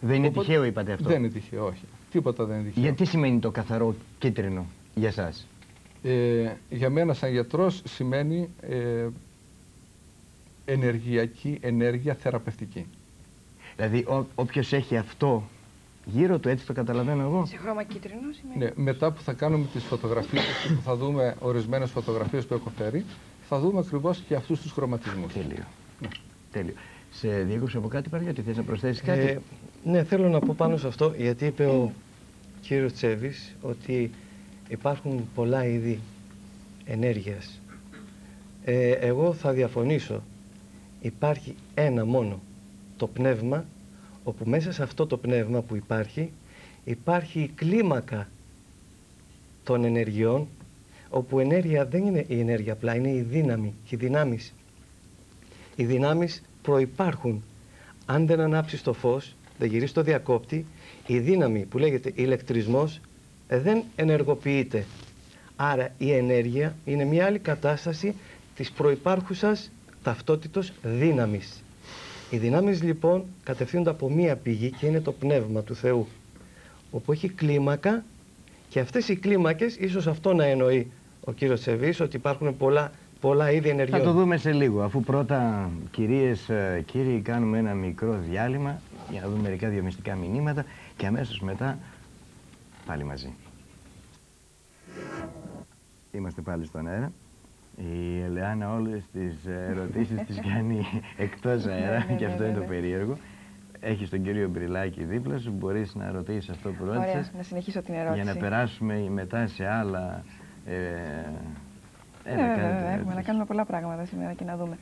Δεν είναι τυχαίο, είπατε αυτό? Δεν είναι τυχαίο, όχι. Τίποτα δεν είναι τυχαίο. Γιατί σημαίνει το καθαρό κίτρινο για σας? Για μένα σαν γιατρός σημαίνει ενεργειακή ενέργεια θεραπευτική. Δηλαδή όποιος έχει αυτό γύρω του, έτσι το καταλαβαίνω εγώ. Σε χρώμα κίτρινο σημαίνει. Ναι, μετά που θα κάνουμε τις φωτογραφίες, που θα δούμε ορισμένες φωτογραφίες που έχω φέρει, θα δούμε ακριβώς και αυτούς τους χρωματισμούς. Τέλειο. Ναι. Τέλειο. Σε διέκοψε από κάτι, Παναγιώτη, θες να προσθέσεις κάτι? Ναι, θέλω να πω πάνω σε αυτό, γιατί είπε ο κύριος Τσέβης ότι υπάρχουν πολλά είδη ενέργειας. Εγώ θα διαφωνήσω. Υπάρχει ένα μόνο, το πνεύμα, όπου μέσα σε αυτό το πνεύμα που υπάρχει, υπάρχει η κλίμακα των ενεργειών, όπου ενέργεια δεν είναι η ενέργεια απλά, είναι η δύναμη και οι δυνάμεις. Οι δυνάμεις προϋπάρχουν. Αν δεν ανάψεις το φως, δεν γυρίσεις το διακόπτη, η δύναμη που λέγεται ηλεκτρισμός δεν ενεργοποιείται. Άρα η ενέργεια είναι μια άλλη κατάσταση της προϋπάρχουσας ταυτότητος δύναμης. Οι δυνάμεις λοιπόν κατευθύνονται από μία πηγή, και είναι το πνεύμα του Θεού, όπου έχει κλίμακα, και αυτές οι κλίμακες, ίσως αυτό να εννοεί ο κύριος Τσεβής, ότι υπάρχουν πολλά είδη ενεργειών. Θα το δούμε σε λίγο, αφού πρώτα, κυρίες, κύριοι, κάνουμε ένα μικρό διάλειμμα για να δούμε μερικά διαφημιστικά μηνύματα, και αμέσως μετά πάλι μαζί. Είμαστε πάλι στον αέρα. Η Ελεάννα όλες τις ερωτήσεις τις κάνει εκτός αέρα, και αυτό είναι το περίεργο. Έχεις τον κύριο Μπριλάκη δίπλα σου, μπορείς να ρωτήσεις αυτό που ρώτησες. Ωραία, να συνεχίσω την ερώτηση. Για να περάσουμε μετά σε άλλα... έχουμε να κάνουμε πολλά πράγματα σήμερα και να δούμε.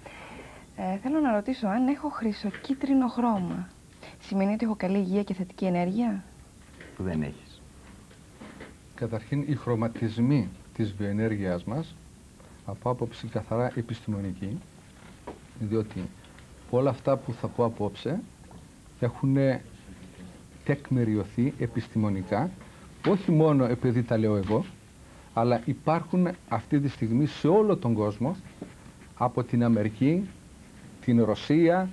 Θέλω να ρωτήσω αν έχω χρυσοκίτρινο χρώμα. Σημαίνει ότι έχω καλή υγεία και θετική ενέργεια? Που δεν έχεις. Καταρχήν οι χρωματισμοί της βιοενέργειάς μας από άποψη καθαρά επιστημονική, διότι όλα αυτά που θα πω απόψε έχουν τεκμηριωθεί επιστημονικά, όχι μόνο επειδή τα λέω εγώ, αλλά υπάρχουν αυτή τη στιγμή σε όλο τον κόσμο, από την Αμερική, την Ρωσία,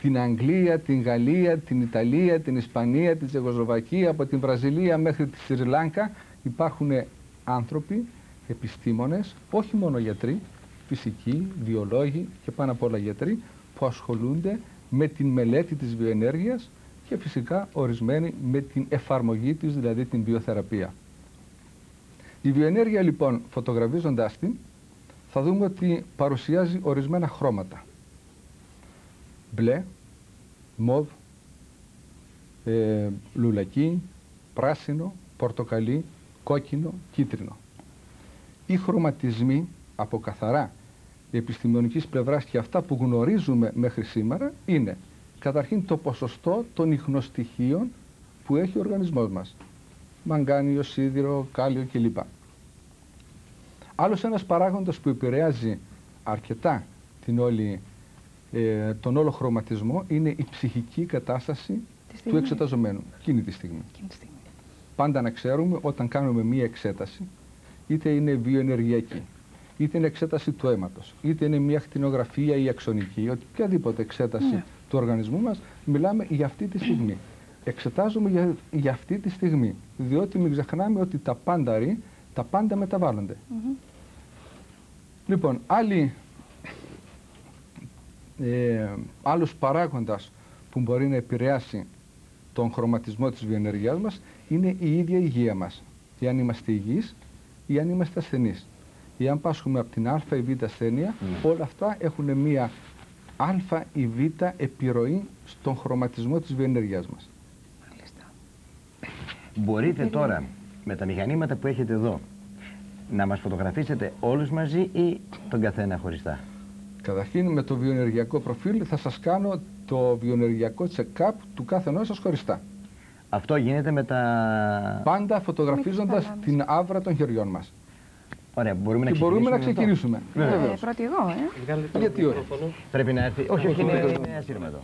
την Αγγλία, την Γαλλία, την Ιταλία, την Ισπανία, την Τσεχοσλοβακία, από την Βραζιλία μέχρι τη Σρι Λάνκα, υπάρχουν άνθρωποι, επιστήμονες, όχι μόνο γιατροί, φυσικοί, βιολόγοι και πάνω απ' όλα γιατροί, που ασχολούνται με την μελέτη της βιοενέργειας και φυσικά ορισμένοι με την εφαρμογή της, δηλαδή την βιοθεραπεία. Η βιοενέργεια λοιπόν, φωτογραφίζοντας την, θα δούμε ότι παρουσιάζει ορισμένα χρώματα. Μπλε, μοβ, λουλακί, πράσινο, πορτοκαλί, κόκκινο, κίτρινο. Οι χρωματισμοί από καθαρά επιστημονικής πλευράς και αυτά που γνωρίζουμε μέχρι σήμερα είναι καταρχήν το ποσοστό των ιχνοστοιχείων που έχει ο οργανισμός μας. Μαγκάνιο, σίδηρο, κάλιο κλπ. Άλλος ένας παράγοντας που επηρεάζει αρκετά τον όλο χρωματισμό είναι η ψυχική κατάσταση του εξεταζομένου εκείνη τη στιγμή. Πάντα να ξέρουμε, όταν κάνουμε μία εξέταση, είτε είναι βιοενεργειακή, είτε είναι εξέταση του αίματος, είτε είναι μία ακτινογραφία ή αξονική, οποιαδήποτε εξέταση του οργανισμού μας, μιλάμε για αυτή τη στιγμή. Εξετάζουμε για αυτή τη στιγμή, διότι μην ξεχνάμε ότι τα πάντα μεταβάλλονται. Λοιπόν, άλλος παράγοντας που μπορεί να επηρεάσει τον χρωματισμό της βιοενεργειάς μας είναι η ίδια η υγεία μας. Ή αν είμαστε υγιείς ή αν είμαστε ασθενείς. Ή αν πάσχουμε από την α ή β ασθένεια, όλα αυτά έχουν μία α ή β επιρροή στον χρωματισμό της βιοενεργειάς μας. Μάλιστα. Μπορείτε τώρα με τα μηχανήματα που έχετε εδώ να μας φωτογραφίσετε όλους μαζί ή τον καθένα χωριστά? Καταρχήν με το βιοενεργειακό προφίλ θα σας κάνω το βιοενεργειακό check-up του καθενός σας χωριστά. Αυτό γίνεται με τα... Πάντα φωτογραφίζοντας την άβρα των χεριών μας. Ωραία, μπορούμε να ξεκινήσουμε. Πρώτη εγώ, Γιατί όχι. Πρέπει να έρθει. Όχι, όχι, είναι ασύρματο.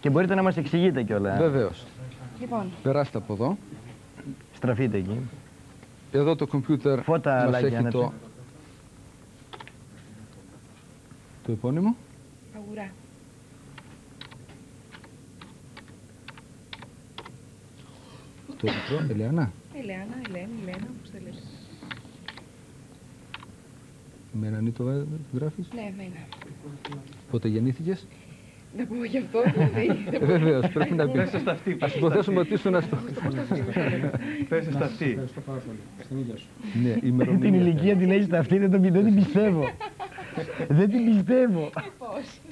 Και μπορείτε να μας εξηγείτε κιόλα. Βεβαίως. Λοιπόν. Περάστε από εδώ. Στραφείτε εκεί. Εδώ το κομπιούτερ μας έχει το επώνυμο. Παγουρά. Το μικρό, Ελεάνα. Ελένα, όπως θέλεις. Με έναν ή το γράφεις? Ναι, εμένα. Πότε γεννήθηκες? Να πούμε γι' αυτό, δηλαδή. Βεβαίως, πρέπει να μπει. Πέσε στα αυτή. Ας υποθέσουμε ότι ήσουν αυτό. Πέσε στα αυτή. Ευχαριστώ πάρα πολύ. Στην ίδια σου. Ναι, ημερομηνία. Την ηλικία την έχεις στα αυτή, δεν την πιστεύω. Δεν την πιστεύω. Πώς.